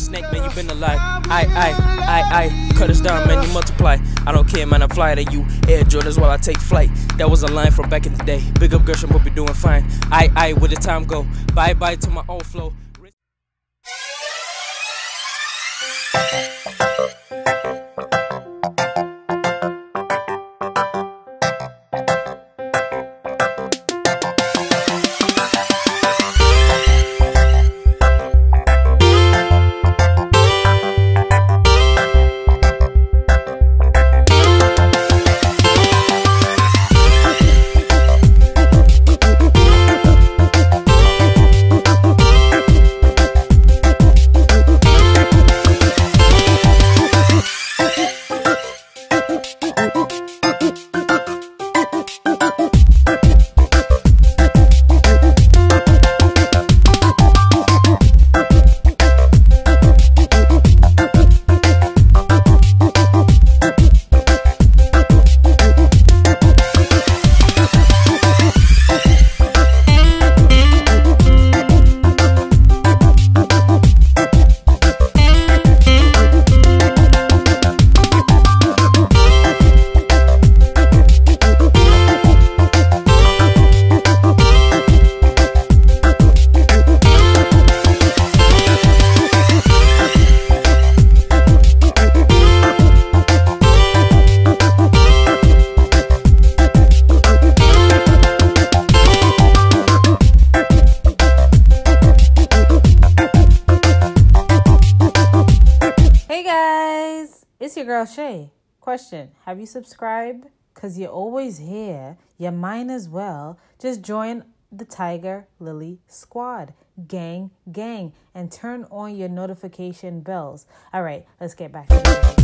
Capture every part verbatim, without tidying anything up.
snake, man, you been alive. I, I, I, I, cut us down, man, you multiply. I don't care, man, I'm flyer than you. Air Jordans while I take flight. That was a line from back in the day. Big up Gershom, hope you're doing fine. I, I, where the time go? Bye, bye to my old flow. It's your girl Shay. Question, have you subscribed? Because you're always here. You might as well. Just join the Tiger Lily Squad. Gang, gang. And turn on your notification bells. All right, let's get back to it.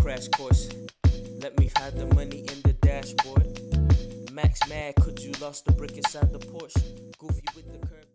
Crash course, let me hide the money in the dashboard. Max mad, could you lost the brick inside the Porsche? Goofy with the curve.